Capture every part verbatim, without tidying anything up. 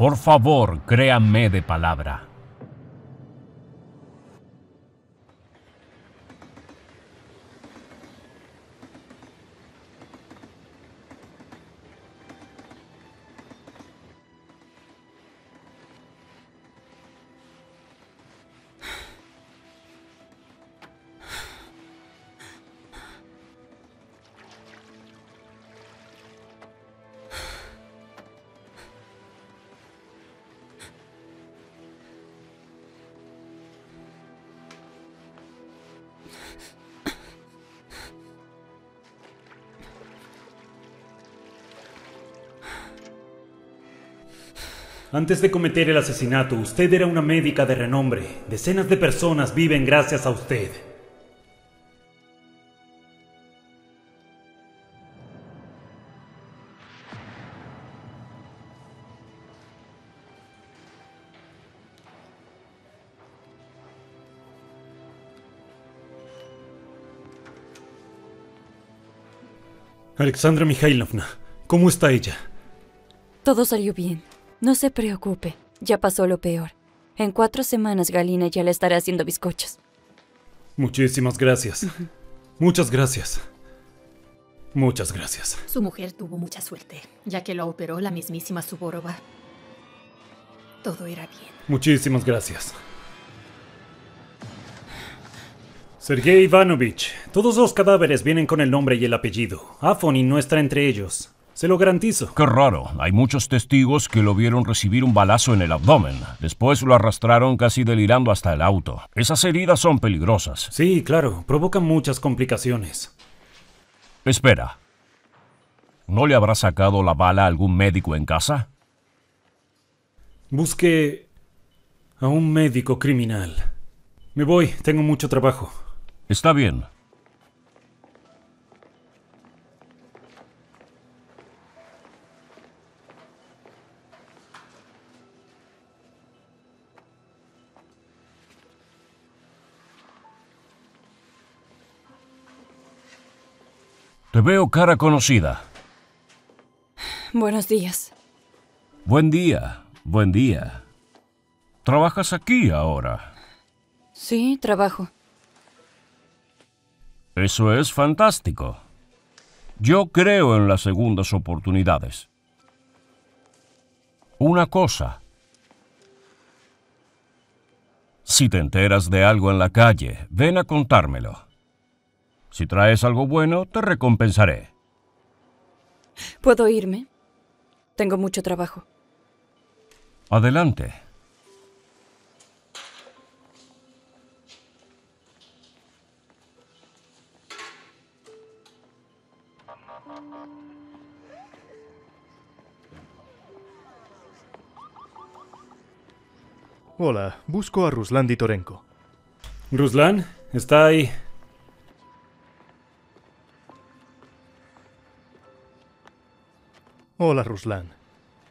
Por favor, créanme de palabra. Antes de cometer el asesinato, usted era una médica de renombre. Decenas de personas viven gracias a usted. Alexandra Mikhailovna, ¿cómo está ella? Todo salió bien. No se preocupe, ya pasó lo peor. En cuatro semanas Galina ya le estará haciendo bizcochos. Muchísimas gracias. Uh-huh. Muchas gracias. Muchas gracias. Su mujer tuvo mucha suerte, ya que la operó la mismísima Suboroba. Todo era bien. Muchísimas gracias. Sergei Ivanovich, todos los cadáveres vienen con el nombre y el apellido. Afonin no está entre ellos. Se lo garantizo. Qué raro. Hay muchos testigos que lo vieron recibir un balazo en el abdomen. Después lo arrastraron casi delirando hasta el auto. Esas heridas son peligrosas. Sí, claro. Provocan muchas complicaciones. Espera. ¿No le habrá sacado la bala a algún médico en casa? Busque a un médico criminal. Me voy. Tengo mucho trabajo. Está bien. Te veo cara conocida. Buenos días. Buen día, buen día. ¿Trabajas aquí ahora? Sí, trabajo. Eso es fantástico. Yo creo en las segundas oportunidades. Una cosa. Si te enteras de algo en la calle, ven a contármelo. Si traes algo bueno, te recompensaré. ¿Puedo irme? Tengo mucho trabajo. Adelante. Hola, busco a Ruslan Ditorenko. ¿Ruslan? ¿Está ahí? Hola, Ruslan.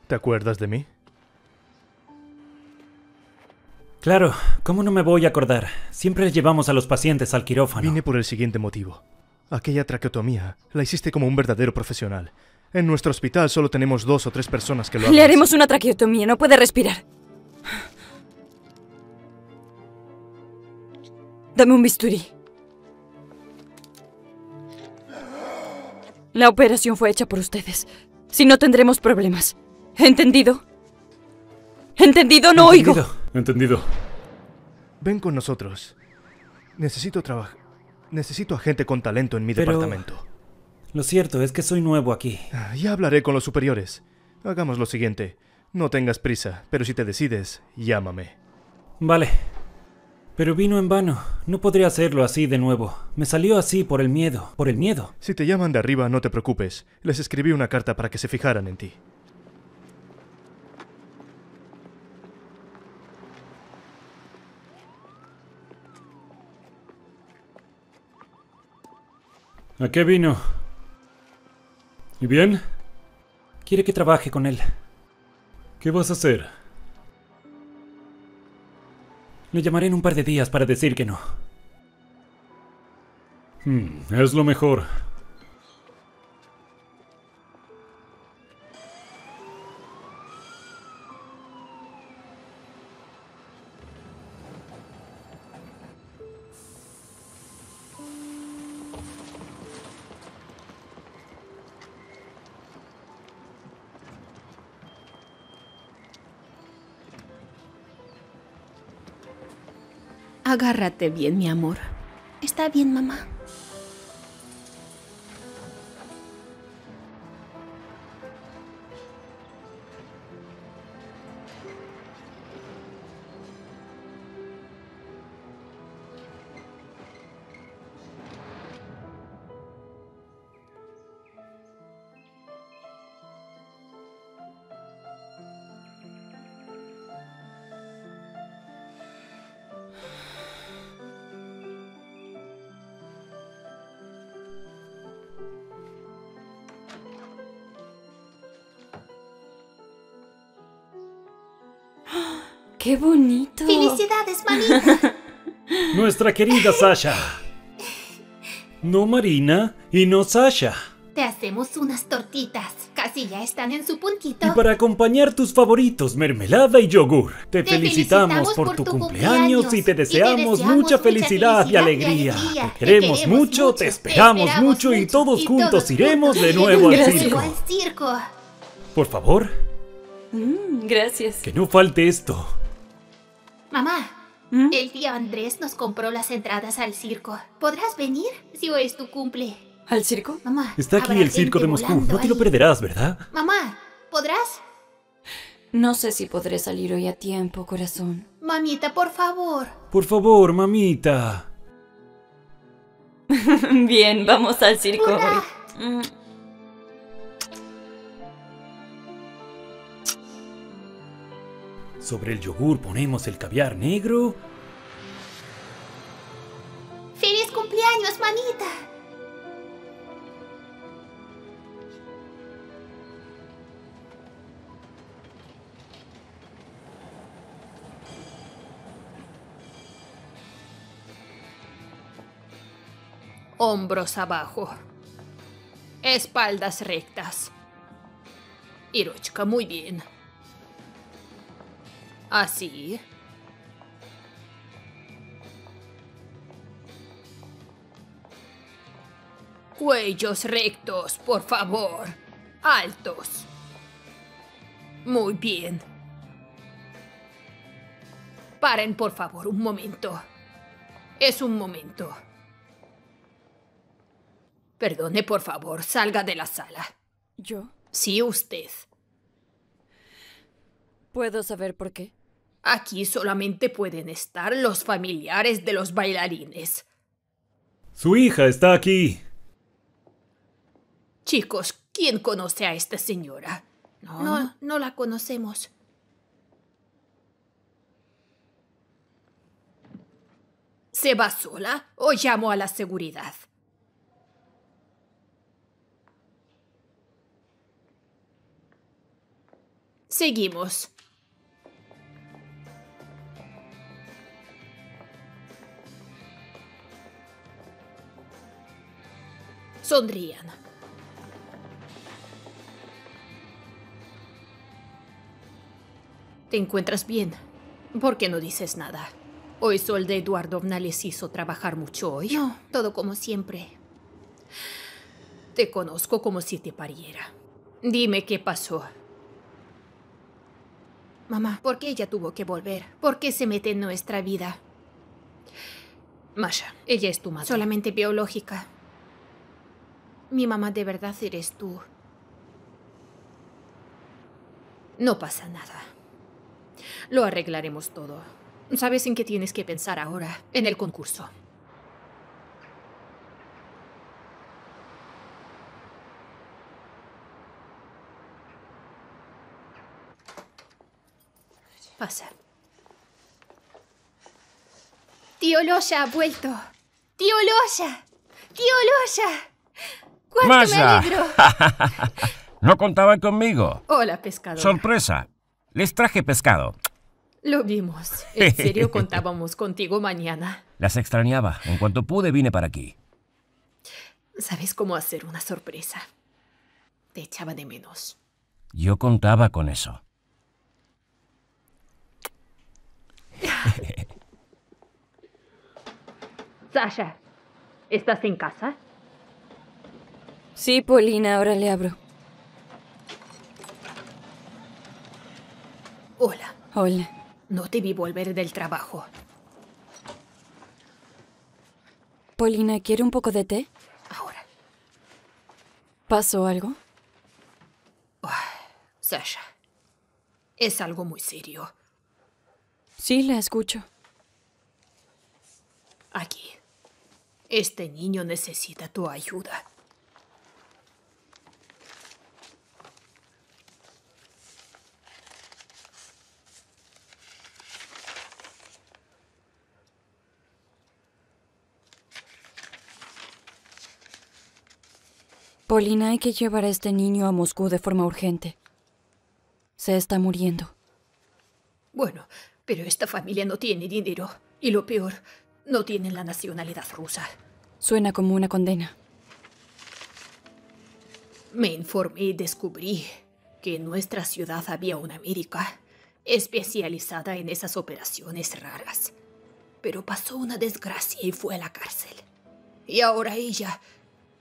¿Te acuerdas de mí? Claro, ¿cómo no me voy a acordar? Siempre llevamos a los pacientes al quirófano. Vine por el siguiente motivo. Aquella traqueotomía la hiciste como un verdadero profesional. En nuestro hospital solo tenemos dos o tres personas que lo hacen. Le haremos una traqueotomía, no puede respirar. Dame un bisturí. La operación fue hecha por ustedes. Si no, tendremos problemas. ¿Entendido? ¿Entendido? No oigo. Entendido. Ven con nosotros. Necesito trabajo. Necesito a gente con talento en mi Pero... departamento. Lo cierto es que soy nuevo aquí. Ya hablaré con los superiores. Hagamos lo siguiente. No tengas prisa, pero si te decides, llámame. Vale. Pero vino en vano. No podría hacerlo así de nuevo. Me salió así por el miedo. Por el miedo. Si te llaman de arriba, no te preocupes. Les escribí una carta para que se fijaran en ti. ¿A qué vino? ¿Y bien? Quiere que trabaje con él. ¿Qué vas a hacer? Le llamaré en un par de días para decir que no. Hmm, es lo mejor. Agárrate bien, mi amor. Está bien, mamá. ¡Qué bonito! ¡Felicidades, Marina! ¡Nuestra querida Sasha! No Marina y no Sasha. Te hacemos unas tortitas. Casi ya están en su puntito. Y para acompañar tus favoritos, mermelada y yogur. Te, te felicitamos, felicitamos por, por tu, tu cumpleaños, cumpleaños y te deseamos, y te deseamos mucha felicidad, felicidad y, alegría. y alegría. Te queremos, te queremos mucho, mucho, te esperamos, te esperamos mucho y todos y juntos todos iremos juntos. de nuevo al circo. al circo. Por favor. Mm, gracias. Que no falte esto. Mamá, ¿Mm? el tío Andrés nos compró las entradas al circo. ¿Podrás venir si hoy es tu cumple? ¿Al circo? Mamá, está aquí el circo de Moscú. No te lo perderás, ¿verdad? Mamá, ¿podrás? No sé si podré salir hoy a tiempo, corazón. Mamita, por favor. Por favor, mamita. Bien, vamos al circo hoy. Sobre el yogur ponemos el caviar negro. ¡Feliz cumpleaños, manita! Hombros abajo. Espaldas rectas. Irochka, muy bien. Así. Cuellos rectos, por favor. Altos. Muy bien. Paren, por favor, un momento. Es un momento. Perdone, por favor, salga de la sala. ¿Yo? Sí, usted. ¿Puedo saber por qué? Aquí solamente pueden estar los familiares de los bailarines. Su hija está aquí. Chicos, ¿quién conoce a esta señora? No, no, no la conocemos. ¿Se va sola o llamo a la seguridad? Seguimos. Sonrían. ¿Te encuentras bien? ¿Por qué no dices nada? Hoy Solda Eduardovna les hizo trabajar mucho hoy. No, todo como siempre. Te conozco como si te pariera. Dime qué pasó. Mamá, ¿por qué ella tuvo que volver? ¿Por qué se mete en nuestra vida? Masha, ella es tu madre. Solamente biológica. Mi mamá de verdad eres tú. No pasa nada. Lo arreglaremos todo. ¿Sabes en qué tienes que pensar ahora? En el concurso. Pasa. Tío Lyosha ha vuelto. Tío Lyosha. Tío Lyosha. ¡Masha! No contaban conmigo. Hola, pescador. Sorpresa. Les traje pescado. Lo vimos. En serio, contábamos contigo mañana. Las extrañaba. En cuanto pude, vine para aquí. ¿Sabes cómo hacer una sorpresa? Te echaba de menos. Yo contaba con eso. Sasha, ¿estás en casa? Sí, Polina, ahora le abro. Hola. Hola. No te vi volver del trabajo. Polina, ¿quiere un poco de té? Ahora. ¿Pasó algo? Oh, Sasha, es algo muy serio. Sí, la escucho. Aquí. Este niño necesita tu ayuda. Polina, hay que llevar a este niño a Moscú de forma urgente. Se está muriendo. Bueno, pero esta familia no tiene dinero. Y lo peor, no tienen la nacionalidad rusa. Suena como una condena. Me informé y descubrí que en nuestra ciudad había una médica especializada en esas operaciones raras. Pero pasó una desgracia y fue a la cárcel. Y ahora ella,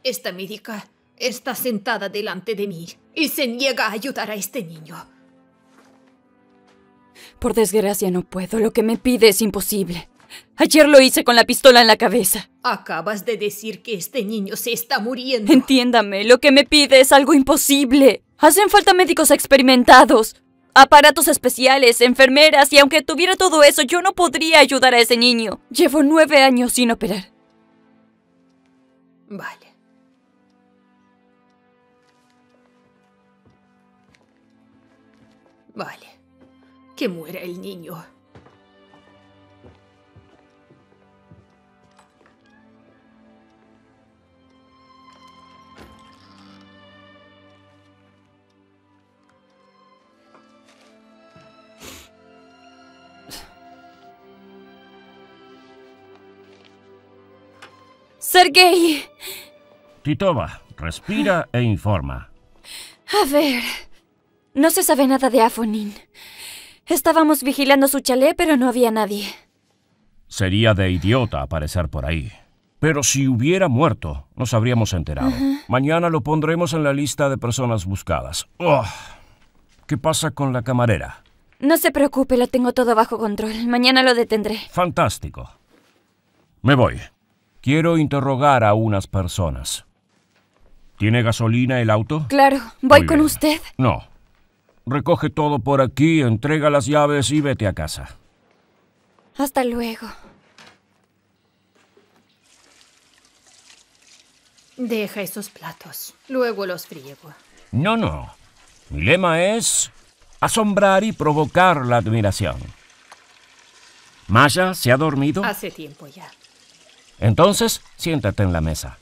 esta médica, está sentada delante de mí y se niega a ayudar a este niño. Por desgracia no puedo. Lo que me pide es imposible. Ayer lo hice con la pistola en la cabeza. Acabas de decir que este niño se está muriendo. Entiéndame, lo que me pide es algo imposible. Hacen falta médicos experimentados, aparatos especiales, enfermeras, y aunque tuviera todo eso, yo no podría ayudar a ese niño. Llevo nueve años sin operar. Vale. Vale, que muera el niño. Sergei. Titova, respira e informa. A ver... No se sabe nada de Afonin. Estábamos vigilando su chalet, pero no había nadie. Sería de idiota aparecer por ahí. Pero si hubiera muerto, nos habríamos enterado. Uh-huh. Mañana lo pondremos en la lista de personas buscadas. Oh. ¿Qué pasa con la camarera? No se preocupe, lo tengo todo bajo control. Mañana lo detendré. Fantástico. Me voy. Quiero interrogar a unas personas. ¿Tiene gasolina el auto? Claro. ¿Voy con usted? No. Recoge todo por aquí, entrega las llaves y vete a casa. Hasta luego. Deja esos platos, luego los friego. No, no. Mi lema es asombrar y provocar la admiración. ¿Masha se ha dormido? Hace tiempo ya. Entonces, siéntate en la mesa.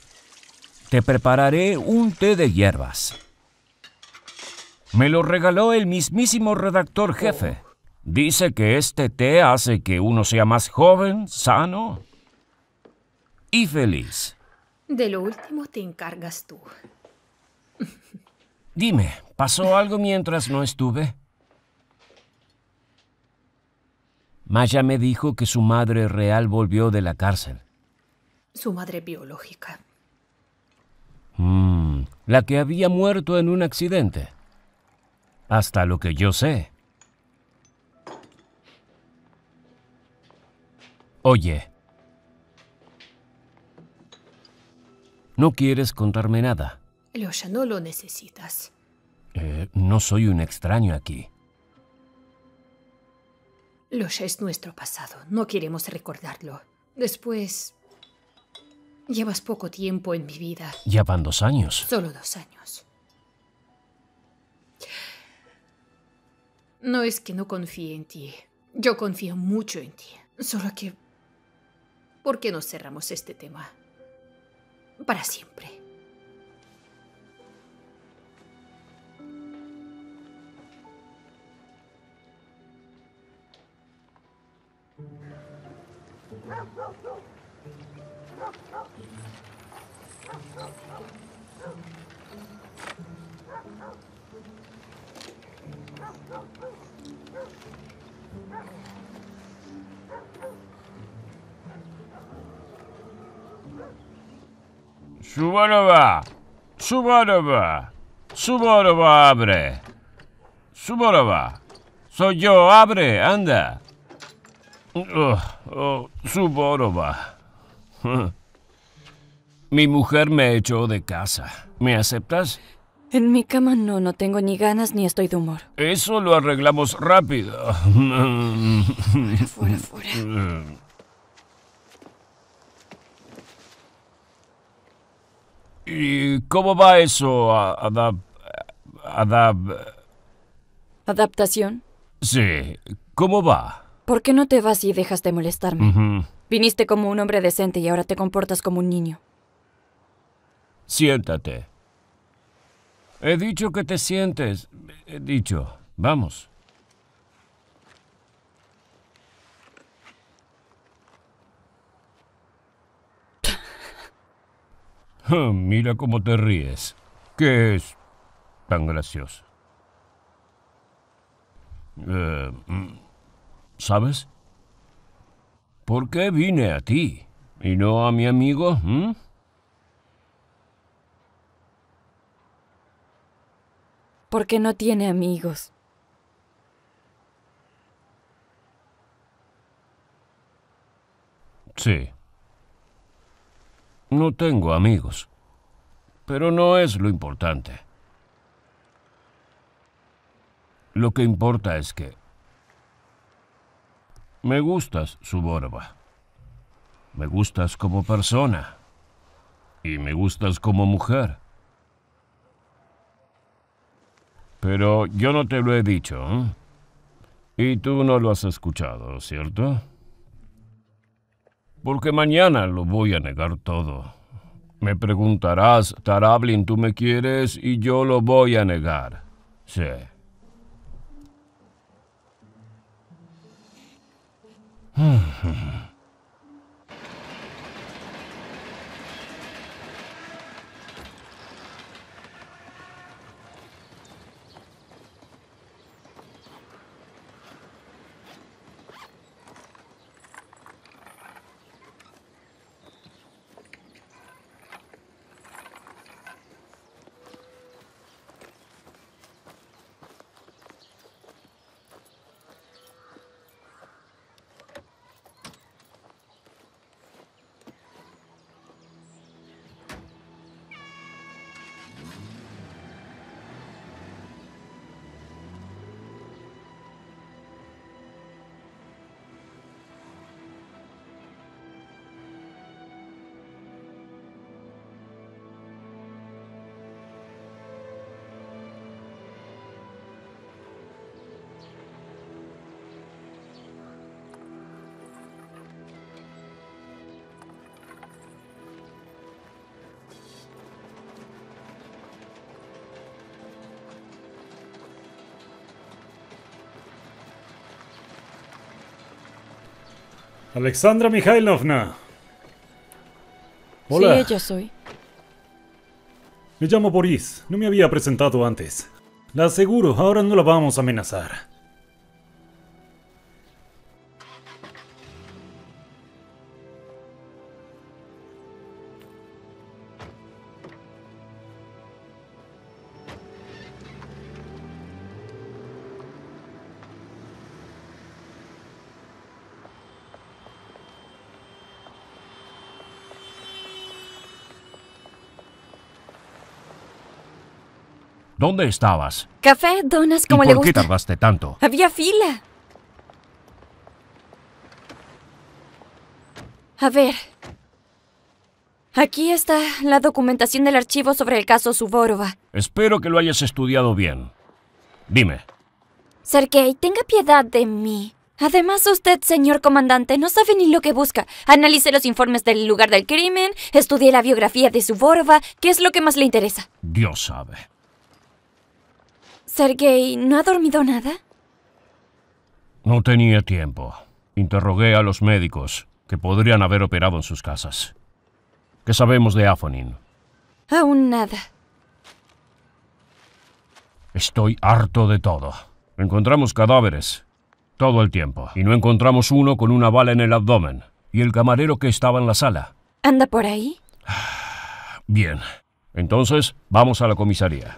Te prepararé un té de hierbas. Me lo regaló el mismísimo redactor jefe. Dice que este té hace que uno sea más joven, sano y feliz. De lo último te encargas tú. Dime, ¿pasó algo mientras no estuve? Maya me dijo que su madre real volvió de la cárcel. Su madre biológica. Mm, la que había muerto en un accidente. Hasta lo que yo sé. Oye. ¿No quieres contarme nada? Lyosha, no lo necesitas. Eh, no soy un extraño aquí. Lyosha, es nuestro pasado. No queremos recordarlo. Después... Llevas poco tiempo en mi vida. Ya van dos años. Solo dos años. No es que no confíe en ti. Yo confío mucho en ti. Solo que... ¿Por qué no cerramos este tema? Para siempre. Suboroba, Suboroba, Suboroba, abre. Suboroba, soy yo, abre, anda. Oh, oh, Suboroba. Mi mujer me echó de casa. ¿Me aceptas? En mi cama no, no tengo ni ganas ni estoy de humor. Eso lo arreglamos rápido. Fuera, fuera, fuera. ¿Y cómo va eso, Adap... Adap... ¿Adaptación? Sí. ¿Cómo va? ¿Por qué no te vas y dejas de molestarme? Uh-huh. Viniste como un hombre decente y ahora te comportas como un niño. Siéntate. He dicho que te sientes. He dicho. Vamos. Oh, mira cómo te ríes. ¿Qué es tan gracioso? Eh, ¿Sabes? ¿Por qué vine a ti y no a mi amigo? ¿Mm? Porque no tiene amigos. Sí. No tengo amigos, pero no es lo importante. Lo que importa es que me gustas, Suboroba. Me gustas como persona y me gustas como mujer. Pero yo no te lo he dicho, ¿eh? Y tú no lo has escuchado, ¿cierto? Porque mañana lo voy a negar todo. Me preguntarás, Tarablin, ¿tú me quieres? Y yo lo voy a negar. Sí. Alexandra Mikhailovna. Hola. Sí, yo soy. Me llamo Boris. No me había presentado antes. La aseguro, ahora no la vamos a amenazar. ¿Dónde estabas? Café, donas, como le gusta. ¿Y por qué tardaste tanto? Había fila. A ver. Aquí está la documentación del archivo sobre el caso Suboroba. Espero que lo hayas estudiado bien. Dime. Sergei, tenga piedad de mí. Además, usted, señor comandante, no sabe ni lo que busca. Analice los informes del lugar del crimen, estudie la biografía de Suboroba. ¿Qué es lo que más le interesa? Dios sabe. Sergei, ¿no ha dormido nada? No tenía tiempo. Interrogué a los médicos que podrían haber operado en sus casas. ¿Qué sabemos de Afonin? Aún nada. Estoy harto de todo. Encontramos cadáveres todo el tiempo. Y no encontramos uno con una bala en el abdomen. Y el camarero que estaba en la sala. ¿Anda por ahí? Bien. Entonces, vamos a la comisaría.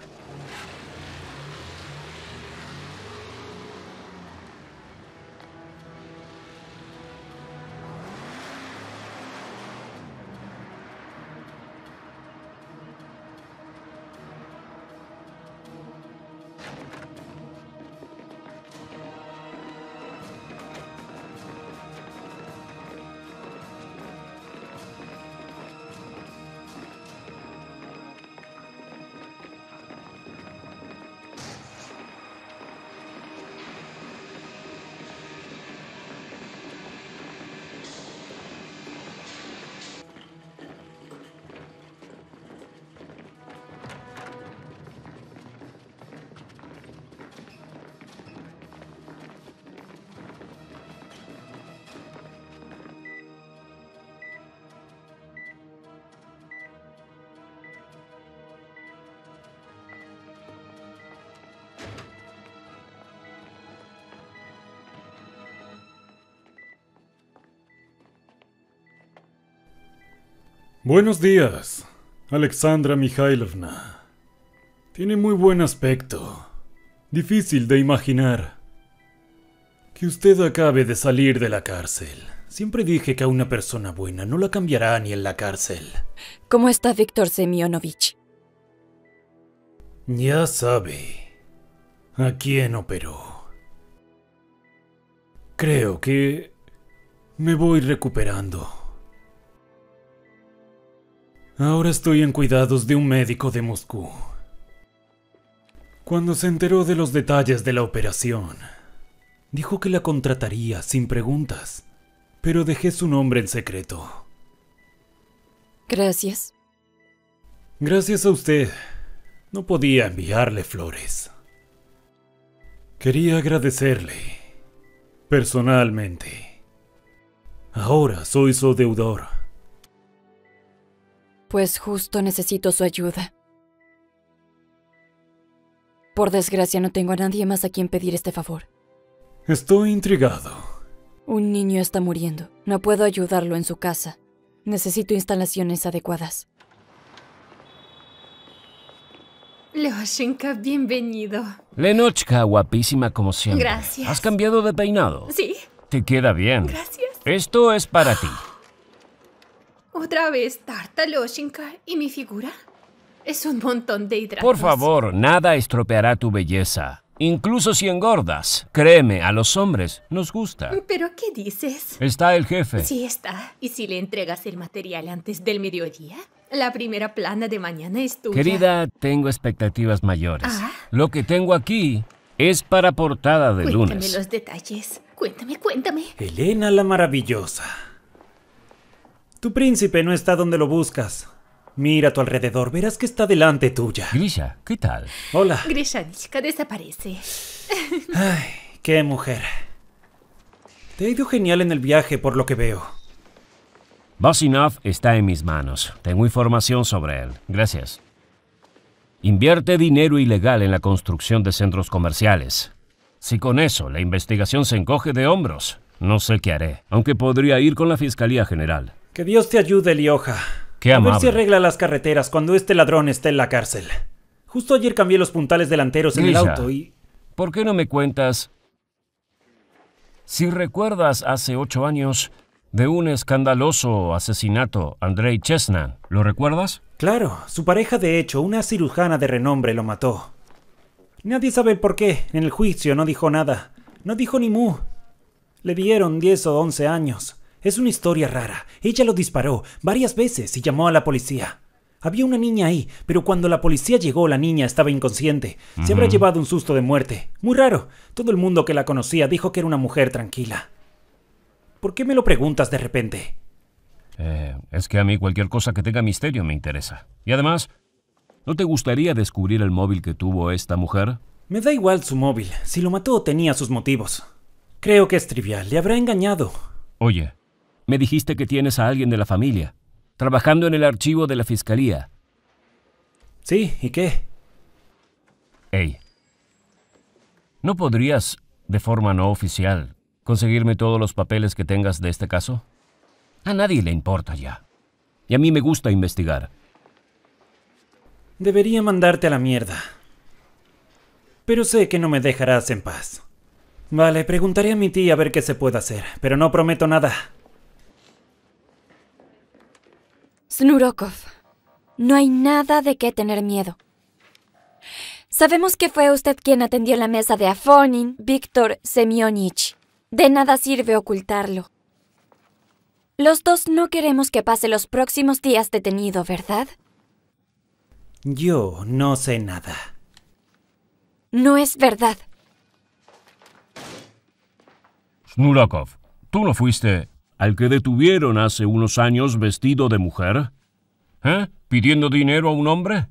Buenos días, Alexandra Mikhailovna. Tiene muy buen aspecto. Difícil de imaginar que usted acabe de salir de la cárcel. Siempre dije que a una persona buena no la cambiará ni en la cárcel. ¿Cómo está Víctor Semyonovich? Ya sabe a quién operó. Creo que me voy recuperando. Ahora estoy en cuidados de un médico de Moscú. Cuando se enteró de los detalles de la operación, dijo que la contrataría sin preguntas, pero dejé su nombre en secreto. Gracias. Gracias a usted. No podía enviarle flores. Quería agradecerle personalmente. Ahora soy su deudor. Pues justo necesito su ayuda. Por desgracia no tengo a nadie más a quien pedir este favor. Estoy intrigado. Un niño está muriendo. No puedo ayudarlo en su casa. Necesito instalaciones adecuadas. Lyoshenka, bienvenido. Lenochka, guapísima como siempre. Gracias. ¿Has cambiado de peinado? Sí. Te queda bien. Gracias. Esto es para ti. ¿Otra vez tarta, Lyoshenka? ¿Y mi figura? Es un montón de hidratos. Por favor, nada estropeará tu belleza. Incluso si engordas. Créeme, a los hombres nos gusta. ¿Pero qué dices? Está el jefe. Sí está. ¿Y si le entregas el material antes del mediodía? La primera plana de mañana es tuya. Querida, tengo expectativas mayores. ¿Ah? Lo que tengo aquí es para portada de lunes. Cuéntame los detalles. Cuéntame, cuéntame. Elena la maravillosa. Tu príncipe no está donde lo buscas. Mira a tu alrededor, verás que está delante tuya. Grisha, ¿qué tal? Hola. Grisha, chica, desaparece. Ay, qué mujer. Te ha ido genial en el viaje, por lo que veo. Vasinov está en mis manos. Tengo información sobre él. Gracias. Invierte dinero ilegal en la construcción de centros comerciales. Si con eso la investigación se encoge de hombros, no sé qué haré. Aunque podría ir con la Fiscalía General. Que Dios te ayude, Lyosha. Qué amable. A ver si arregla las carreteras cuando este ladrón esté en la cárcel. Justo ayer cambié los puntales delanteros en el auto y... ¿Por qué no me cuentas? Si recuerdas, hace ocho años, de un escandaloso asesinato, Andrei Chesnin. ¿Lo recuerdas? Claro, su pareja de hecho, una cirujana de renombre, lo mató. Nadie sabe el por qué. En el juicio no dijo nada. No dijo ni mu. Le dieron diez o once años. Es una historia rara. Ella lo disparó varias veces y llamó a la policía. Había una niña ahí, pero cuando la policía llegó, la niña estaba inconsciente. Se uh-huh. habrá llevado un susto de muerte. Muy raro. Todo el mundo que la conocía dijo que era una mujer tranquila. ¿Por qué me lo preguntas de repente? Eh, es que a mí cualquier cosa que tenga misterio me interesa. Y además, ¿no te gustaría descubrir el móvil que tuvo esta mujer? Me da igual su móvil. Si lo mató, tenía sus motivos. Creo que es trivial. Le habrá engañado. Oye... Me dijiste que tienes a alguien de la familia, trabajando en el archivo de la fiscalía. Sí, ¿y qué? Ey, ¿no podrías, de forma no oficial, conseguirme todos los papeles que tengas de este caso? A nadie le importa ya. Y a mí me gusta investigar. Debería mandarte a la mierda. Pero sé que no me dejarás en paz. Vale, preguntaré a mi tía a ver qué se puede hacer, pero no prometo nada. Snurokov, no hay nada de qué tener miedo. Sabemos que fue usted quien atendió la mesa de Afonin, Víctor Semyonovich. De nada sirve ocultarlo. Los dos no queremos que pase los próximos días detenido, ¿verdad? Yo no sé nada. No es verdad. Snurokov, tú no fuiste... ¿Al que detuvieron hace unos años vestido de mujer? ¿Eh? ¿Pidiendo dinero a un hombre?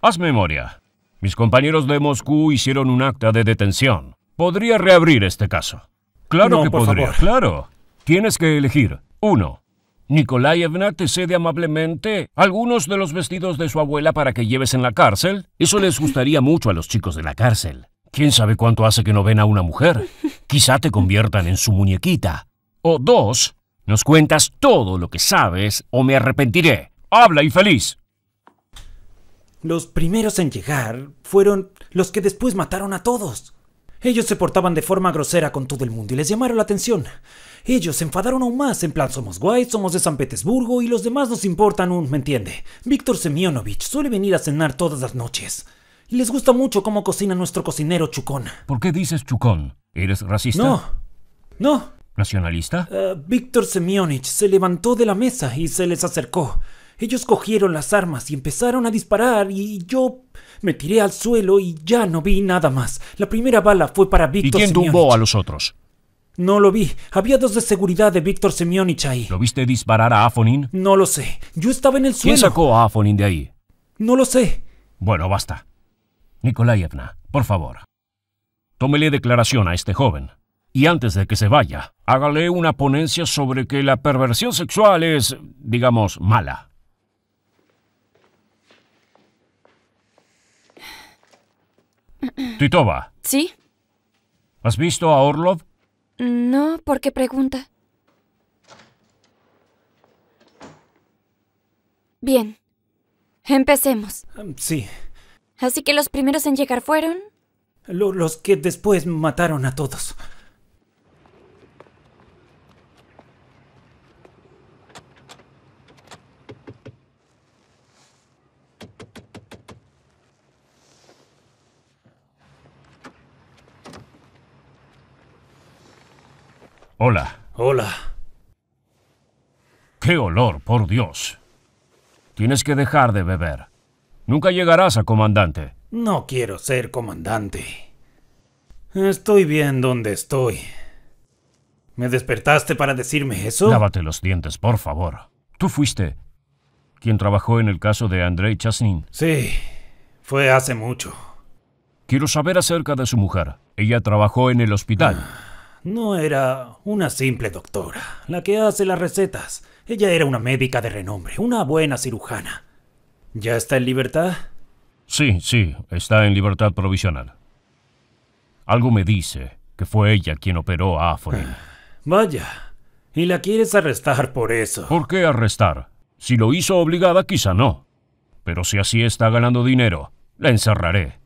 Haz memoria. Mis compañeros de Moscú hicieron un acta de detención. Podría reabrir este caso. Claro que podría. Claro. Tienes que elegir. Uno. Nikolayevna te cede amablemente algunos de los vestidos de su abuela para que lleves en la cárcel. Eso les gustaría mucho a los chicos de la cárcel. ¿Quién sabe cuánto hace que no ven a una mujer? Quizá te conviertan en su muñequita. O dos, Nos cuentas todo lo que sabes o me arrepentiré. ¡Habla, infeliz! Los primeros en llegar fueron los que después mataron a todos. Ellos se portaban de forma grosera con todo el mundo y les llamaron la atención. Ellos se enfadaron aún más, en plan somos guays, somos de San Petersburgo y los demás nos importan un, ¿me entiende? Víctor Semyonovich suele venir a cenar todas las noches. Y les gusta mucho cómo cocina nuestro cocinero Chucón. ¿Por qué dices Chucón? ¿Eres racista? No, no. ¿Nacionalista? Uh, Víctor Semyonovich se levantó de la mesa y se les acercó. Ellos cogieron las armas y empezaron a disparar y yo me tiré al suelo y ya no vi nada más. La primera bala fue para Víctor Semyonovich. ¿Y quién tumbó a los otros? No lo vi. Había dos de seguridad de Víctor Semyonovich ahí. ¿Lo viste disparar a Afonin? No lo sé. Yo estaba en el suelo. ¿Quién sacó a Afonin de ahí? No lo sé. Bueno, basta. Nikolayevna, por favor, tómele declaración a este joven. Y antes de que se vaya, hágale una ponencia sobre que la perversión sexual es, digamos, mala. Titova. ¿Sí? ¿Has visto a Orlov? No, ¿por qué pregunta? Bien, empecemos. Um, sí. Así que los primeros en llegar fueron... Lo, los que después mataron a todos. Hola. Hola. ¡Qué olor, por Dios! Tienes que dejar de beber. Nunca llegarás a comandante. No quiero ser comandante. Estoy bien donde estoy. ¿Me despertaste para decirme eso? Lávate los dientes, por favor. Tú fuiste quien trabajó en el caso de Andrei Chesnin. Sí, fue hace mucho. Quiero saber acerca de su mujer. Ella trabajó en el hospital. Ah. No era una simple doctora, la que hace las recetas. Ella era una médica de renombre, una buena cirujana. ¿Ya está en libertad? Sí, sí, está en libertad provisional. Algo me dice que fue ella quien operó a Afonin. Ah, vaya, ¿y la quieres arrestar por eso? ¿Por qué arrestar? Si lo hizo obligada, quizá no. Pero si así está ganando dinero, la encerraré.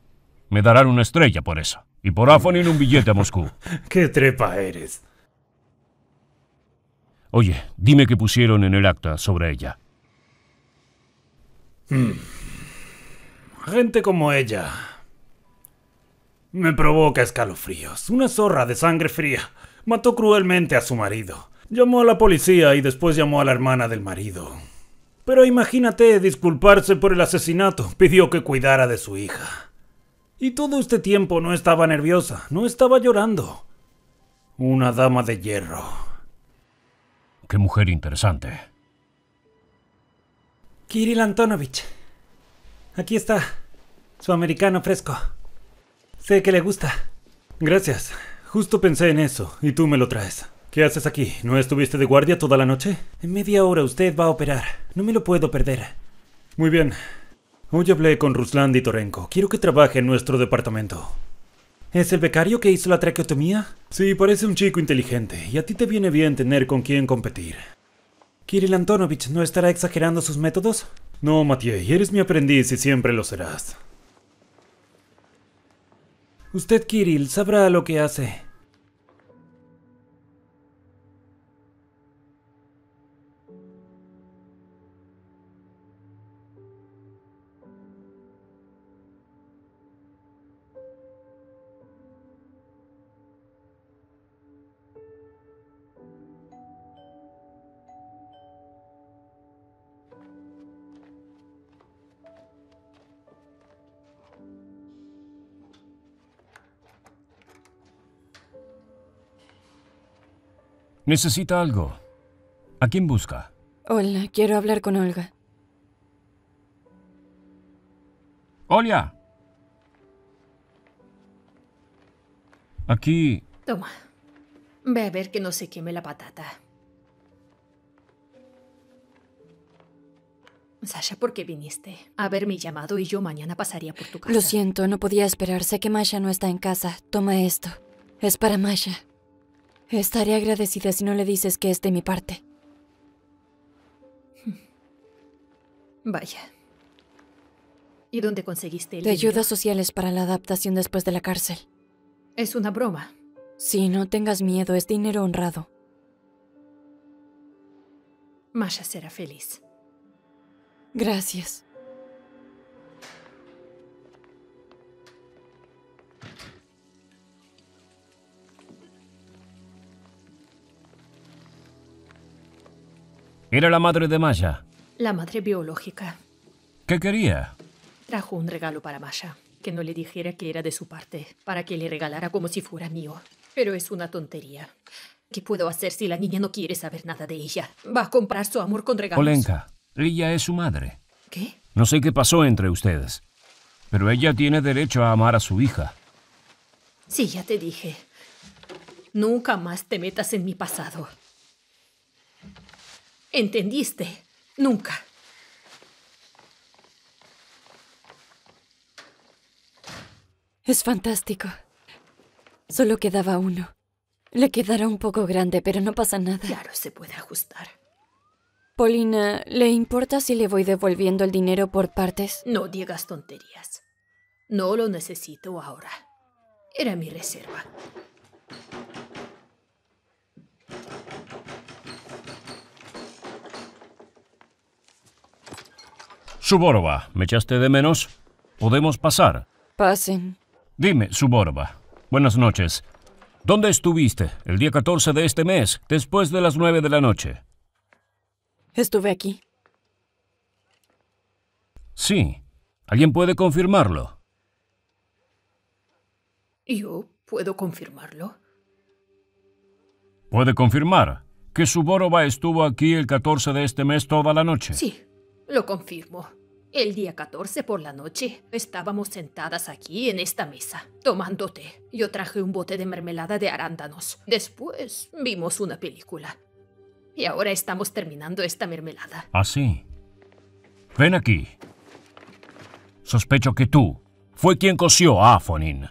Me darán una estrella por eso. Y por Afonin un billete a Moscú. ¡Qué trepa eres! Oye, dime qué pusieron en el acta sobre ella. Hmm. Gente como ella... me provoca escalofríos. Una zorra de sangre fría. Mató cruelmente a su marido. Llamó a la policía y después llamó a la hermana del marido. Pero imagínate disculparse por el asesinato. Pidió que cuidara de su hija. Y todo este tiempo no estaba nerviosa, no estaba llorando. Una dama de hierro. Qué mujer interesante. Kirill Antonovich. Aquí está, su americano fresco. Sé que le gusta. Gracias, justo pensé en eso y tú me lo traes. ¿Qué haces aquí? ¿No estuviste de guardia toda la noche? En media hora usted va a operar, no me lo puedo perder. Muy bien. Hoy hablé con Ruslan Ditorenko. Quiero que trabaje en nuestro departamento. ¿Es el becario que hizo la traqueotomía? Sí, parece un chico inteligente. Y a ti te viene bien tener con quién competir. ¿Kirill Antonovich no estará exagerando sus métodos? No, Mathieu. Eres mi aprendiz y siempre lo serás. Usted, Kirill, sabrá lo que hace. ¿Necesita algo? ¿A quién busca? Hola, quiero hablar con Olga. ¡Hola! Aquí... Toma. Ve a ver que no se queme la patata. Sasha, ¿por qué viniste? A ver mi llamado y yo mañana pasaría por tu casa. Lo siento, no podía esperar. Sé que Masha no está en casa. Toma esto. Es para Masha. Estaré agradecida si no le dices que es de mi parte. Vaya. ¿Y dónde conseguiste el de libro? Ayudas sociales para la adaptación después de la cárcel. Es una broma. Sí, no tengas miedo, es dinero honrado. Masha será feliz. Gracias. Era la madre de Maya. La madre biológica. ¿Qué quería? Trajo un regalo para Masha, que no le dijera que era de su parte, para que le regalara como si fuera mío. Pero es una tontería. ¿Qué puedo hacer si la niña no quiere saber nada de ella? Va a comprar su amor con regalos. Olenka, ella es su madre. ¿Qué? No sé qué pasó entre ustedes, pero ella tiene derecho a amar a su hija. Sí, ya te dije. Nunca más te metas en mi pasado. ¿Entendiste? Nunca. Es fantástico. Solo quedaba uno. Le quedará un poco grande, pero no pasa nada. Claro, se puede ajustar. Polina, ¿le importa si le voy devolviendo el dinero por partes? No digas tonterías. No lo necesito ahora. Era mi reserva. Suboroba, ¿me echaste de menos? ¿Podemos pasar? Pasen. Dime, Suboroba. Buenas noches. ¿Dónde estuviste el día catorce de este mes, después de las nueve de la noche? Estuve aquí. Sí. ¿Alguien puede confirmarlo? ¿Yo puedo confirmarlo? ¿Puede confirmar que Suboroba estuvo aquí el catorce de este mes toda la noche? Sí, lo confirmo. El día catorce por la noche estábamos sentadas aquí en esta mesa, tomando té. Yo traje un bote de mermelada de arándanos. Después vimos una película. Y ahora estamos terminando esta mermelada. Ah, sí. Ven aquí. Sospecho que tú fue quien cosió a Afonin.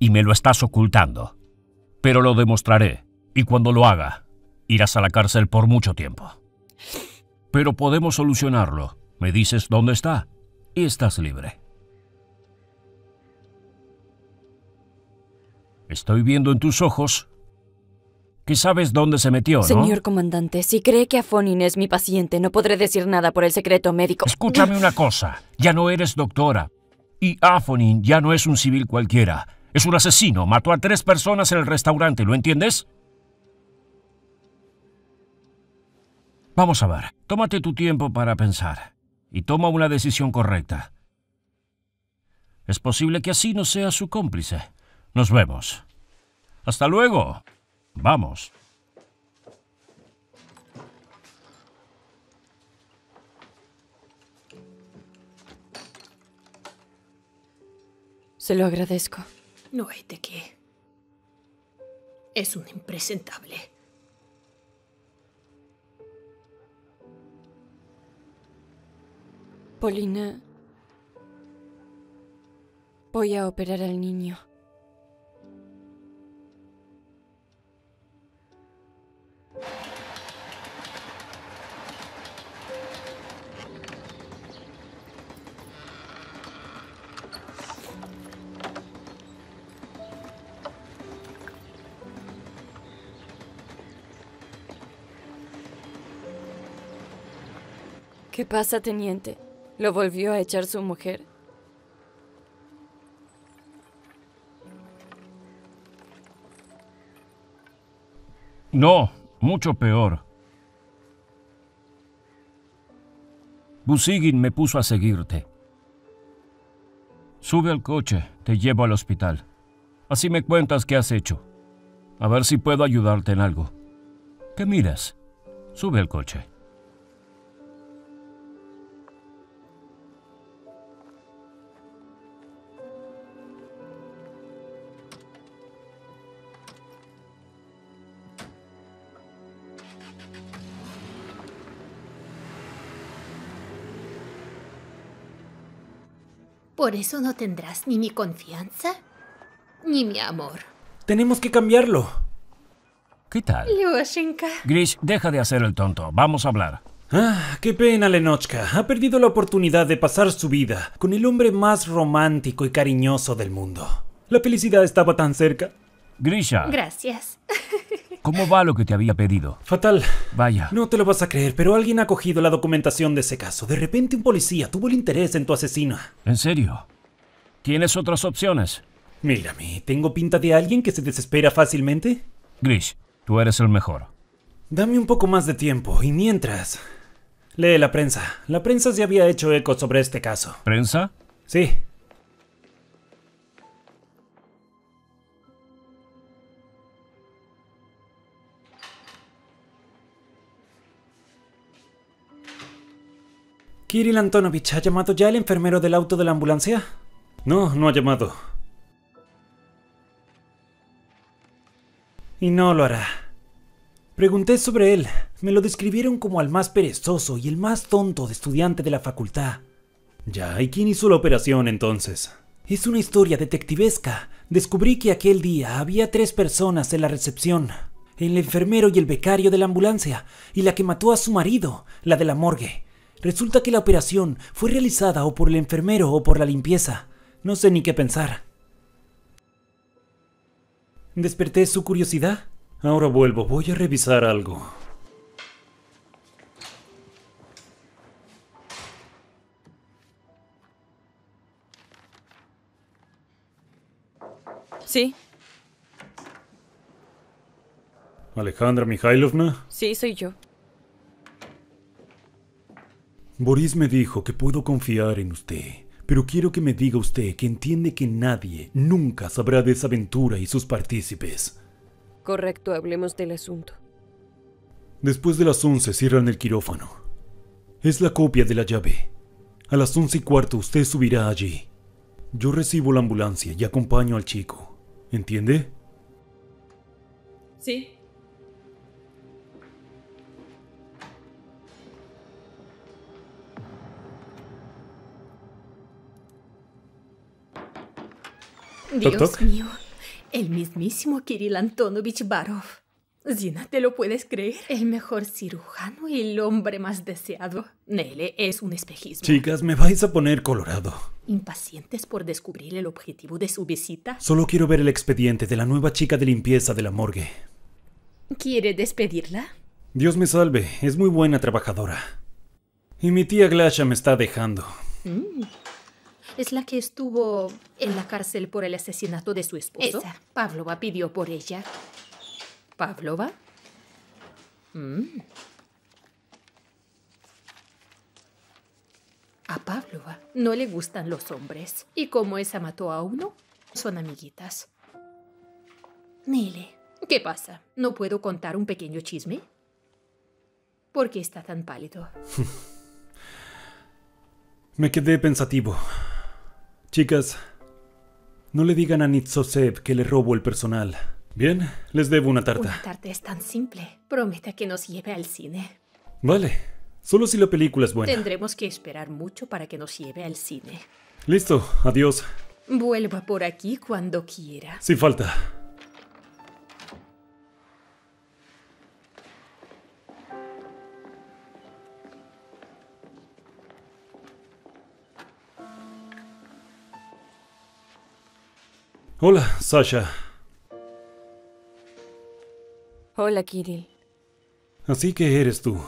Y me lo estás ocultando. Pero lo demostraré. Y cuando lo haga, irás a la cárcel por mucho tiempo. Pero podemos solucionarlo. Me dices dónde está y estás libre. Estoy viendo en tus ojos que sabes dónde se metió, ¿no? Señor comandante, si cree que Afonin es mi paciente, no podré decir nada por el secreto médico. Escúchame una cosa, ya no eres doctora. Y Afonin ya no es un civil cualquiera. Es un asesino, mató a tres personas en el restaurante, ¿lo entiendes? Vamos a ver, tómate tu tiempo para pensar y toma una decisión correcta. Es posible que así no sea su cómplice. Nos vemos. ¡Hasta luego! Vamos. Se lo agradezco. No hay de qué. Es un impresentable. Polina, voy a operar al niño. ¿Qué pasa, teniente? ¿Lo volvió a echar su mujer? No, mucho peor. Busigin me puso a seguirte. Sube al coche, te llevo al hospital. Así me cuentas qué has hecho. A ver si puedo ayudarte en algo. ¿Qué miras? Sube al coche. ¿Por eso no tendrás ni mi confianza, ni mi amor? Tenemos que cambiarlo. ¿Qué tal? Lyoshenka. Grish, deja de hacer el tonto. Vamos a hablar. Ah, qué pena Lenochka, ha perdido la oportunidad de pasar su vida con el hombre más romántico y cariñoso del mundo. La felicidad estaba tan cerca. Grisha. Gracias. ¿Cómo va lo que te había pedido? Fatal. Vaya. No te lo vas a creer, pero alguien ha cogido la documentación de ese caso. De repente un policía tuvo el interés en tu asesina. ¿En serio? ¿Tienes otras opciones? Mírame, ¿tengo pinta de alguien que se desespera fácilmente? Grish, tú eres el mejor. Dame un poco más de tiempo, y mientras... Lee la prensa. La prensa se había hecho eco sobre este caso. ¿Prensa? Sí. ¿Kirill Antonovich ha llamado ya el enfermero del auto de la ambulancia? No, no ha llamado. Y no lo hará. Pregunté sobre él. Me lo describieron como al más perezoso y el más tonto de estudiante de la facultad. Ya, ¿y quién hizo la operación entonces? Es una historia detectivesca. Descubrí que aquel día había tres personas en la recepción. El enfermero y el becario de la ambulancia, y la que mató a su marido, la de la morgue. Resulta que la operación fue realizada o por el enfermero o por la limpieza. No sé ni qué pensar. ¿Desperté su curiosidad? Ahora vuelvo, voy a revisar algo. Sí. ¿Alexandra Mikhailovna? Sí, soy yo. Boris me dijo que puedo confiar en usted, pero quiero que me diga usted que entiende que nadie nunca sabrá de esa aventura y sus partícipes. Correcto, hablemos del asunto. Después de las once cierran el quirófano. Es la copia de la llave. A las once y cuarto usted subirá allí. Yo recibo la ambulancia y acompaño al chico. ¿Entiende? Sí. Dios toc, toc. mío, el mismísimo Kirill Antonovich Barov. Zina, ¿te lo puedes creer? El mejor cirujano y el hombre más deseado. Nele es un espejismo. Chicas, me vais a poner colorado. ¿Impacientes por descubrir el objetivo de su visita? Solo quiero ver el expediente de la nueva chica de limpieza de la morgue. ¿Quiere despedirla? Dios me salve, es muy buena trabajadora. Y mi tía Glasha me está dejando. Mm. Es la que estuvo en la cárcel por el asesinato de su esposo. Esa. Pavlova pidió por ella. ¿Pavlova? Mm. A Pavlova no le gustan los hombres. Y como esa mató a uno, son amiguitas. Nele. ¿Qué pasa? ¿No puedo contar un pequeño chisme? ¿Por qué está tan pálido? Me quedé pensativo. Chicas, no le digan a Nitzosev que le robo el personal. Bien, les debo una tarta. Una tarta es tan simple. Prometa que nos lleve al cine. Vale, solo si la película es buena. Tendremos que esperar mucho para que nos lleve al cine. Listo, adiós. Vuelva por aquí cuando quiera. Sin falta. Hola, Sasha. Hola, Kirill. Así que eres tú.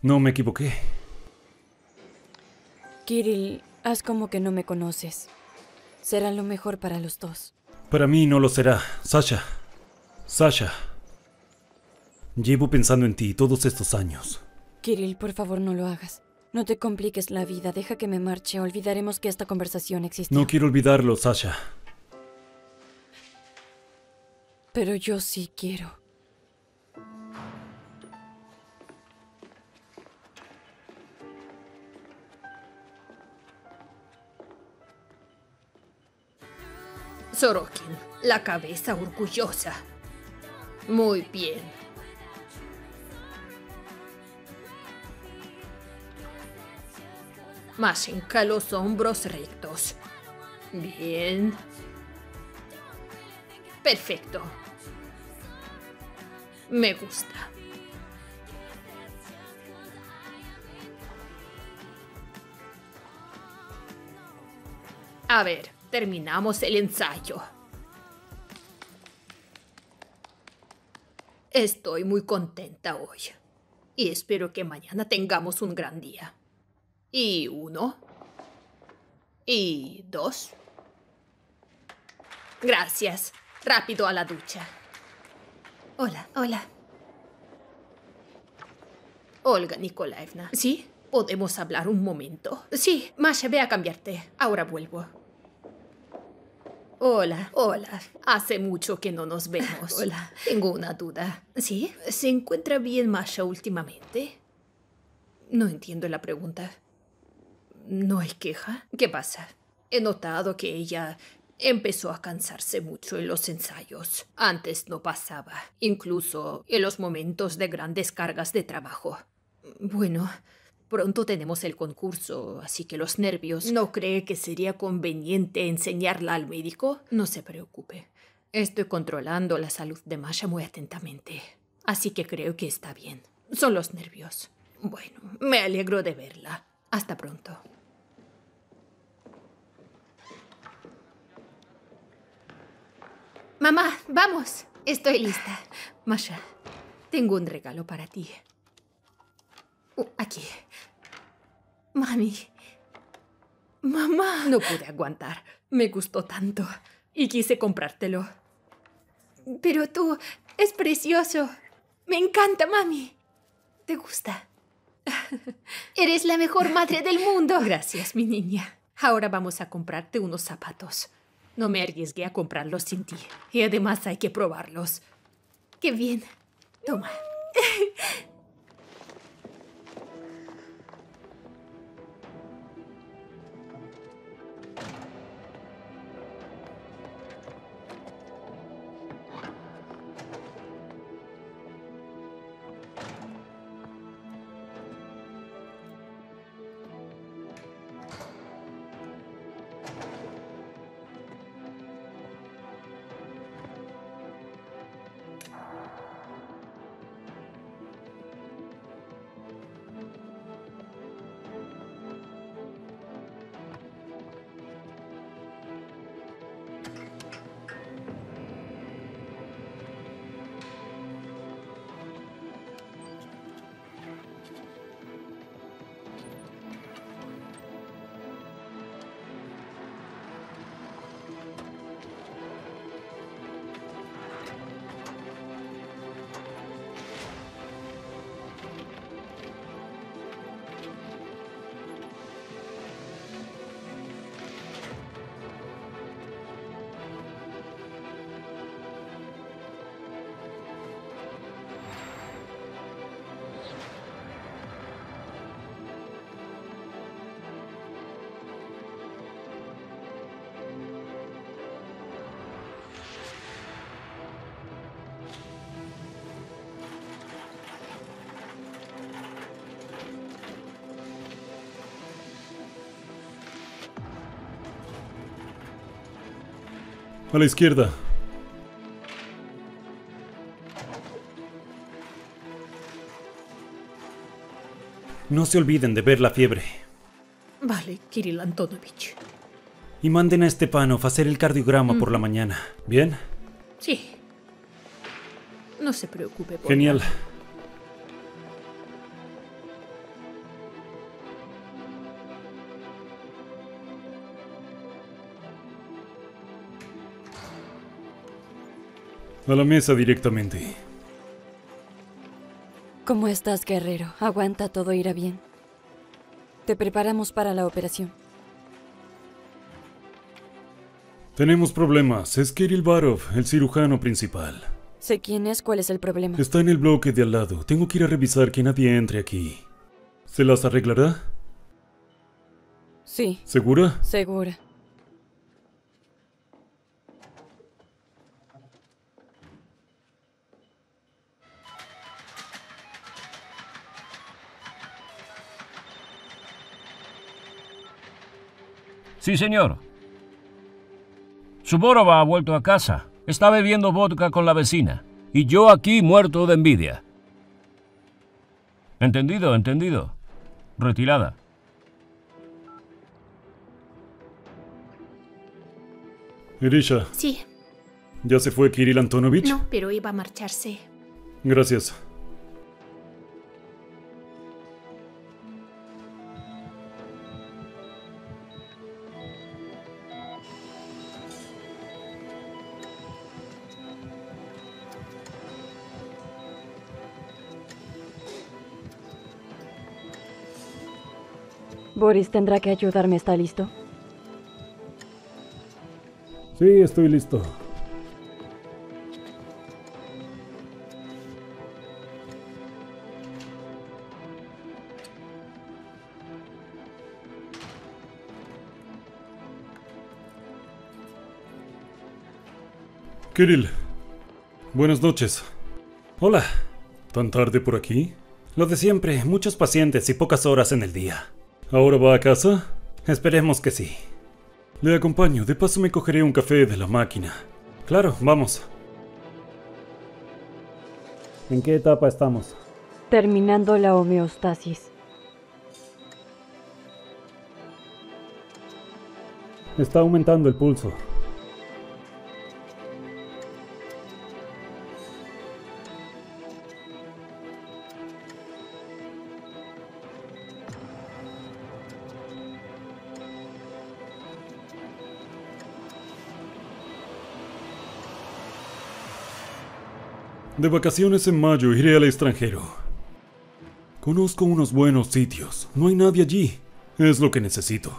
No me equivoqué. Kirill, haz como que no me conoces. Será lo mejor para los dos. Para mí no lo será, Sasha. Sasha. Llevo pensando en ti todos estos años. Kirill, por favor, no lo hagas. No te compliques la vida, deja que me marche, olvidaremos que esta conversación existió. No quiero olvidarlo, Sasha. Pero yo sí quiero. Sorokin, la cabeza orgullosa. Muy bien. Masenka, los hombros rectos. Bien. Perfecto. Me gusta. A ver, terminamos el ensayo. Estoy muy contenta hoy. Y espero que mañana tengamos un gran día. Y uno. Y dos. Gracias. Rápido a la ducha. Hola, hola. Olga Nikolaevna. ¿Sí? ¿Podemos hablar un momento? Sí, Masha, ve a cambiarte. Ahora vuelvo. Hola, hola. Hace mucho que no nos vemos. Hola. Tengo una duda. ¿Sí? ¿Se encuentra bien Masha últimamente? No entiendo la pregunta. ¿No hay queja? ¿Qué pasa? He notado que ella empezó a cansarse mucho en los ensayos. Antes no pasaba, incluso en los momentos de grandes cargas de trabajo. Bueno, pronto tenemos el concurso, así que los nervios... ¿No cree que sería conveniente enseñarla al médico? No se preocupe. Estoy controlando la salud de Masha muy atentamente, así que creo que está bien. Son los nervios. Bueno, me alegro de verla. Hasta pronto. Mamá, vamos. Estoy lista. Masha, tengo un regalo para ti. Oh, aquí. Mami. Mamá. No pude aguantar. Me gustó tanto. Y quise comprártelo. Pero tú, es precioso. Me encanta, mami. ¿Te gusta? Eres la mejor madre del mundo. Gracias, mi niña. Ahora vamos a comprarte unos zapatos. No me arriesgué a comprarlos sin ti. Y además hay que probarlos. ¡Qué bien! Toma. A la izquierda. No se olviden de ver la fiebre. Vale, Kirill Antonovich. Y manden a Stepanov a hacer el cardiograma mm. por la mañana. ¿Bien? Sí. No se preocupe por... Genial. Nada. A la mesa directamente. ¿Cómo estás, guerrero? Aguanta, todo irá bien. Te preparamos para la operación. Tenemos problemas. Es Kirill Barov, el cirujano principal. Sé quién es, ¿cuál es el problema? Está en el bloque de al lado. Tengo que ir a revisar que nadie entre aquí. ¿Se las arreglará? Sí. ¿Segura? Segura. Sí, señor. Suboroba ha vuelto a casa. Está bebiendo vodka con la vecina. Y yo aquí muerto de envidia. Entendido, entendido. Retirada. Grisha. Sí. ¿Ya se fue Kirill Antonovich? No, pero iba a marcharse. Gracias. Boris tendrá que ayudarme, ¿está listo? Sí, estoy listo. Kirill, buenas noches. Hola. ¿Tan tarde por aquí? Lo de siempre, muchos pacientes y pocas horas en el día. ¿Ahora va a casa? Esperemos que sí. Le acompaño, de paso me cogeré un café de la máquina. Claro, vamos. ¿En qué etapa estamos? Terminando la homeostasis. Está aumentando el pulso. De vacaciones en mayo iré al extranjero. Conozco unos buenos sitios. No hay nadie allí. Es lo que necesito.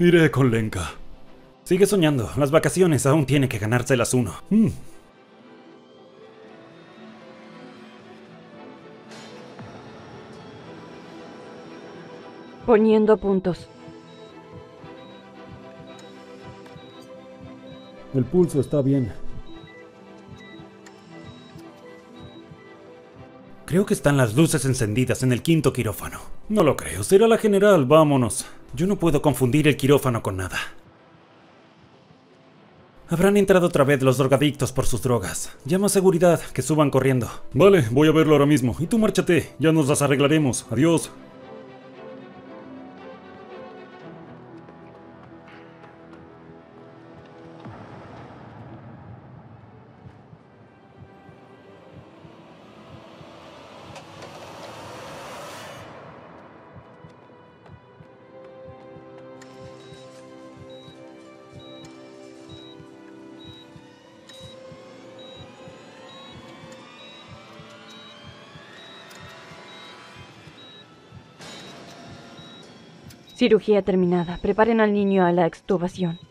Iré con Lenka. Sigue soñando. Las vacaciones aún tiene que ganárselas uno. Mm. Poniendo puntos. El pulso está bien. Creo que están las luces encendidas en el quinto quirófano. No lo creo, será la general, vámonos. Yo no puedo confundir el quirófano con nada. Habrán entrado otra vez los drogadictos por sus drogas. Llama a seguridad, que suban corriendo. Vale, voy a verlo ahora mismo. Y tú márchate, ya nos las arreglaremos. Adiós. Cirugía terminada. Preparen al niño a la extubación.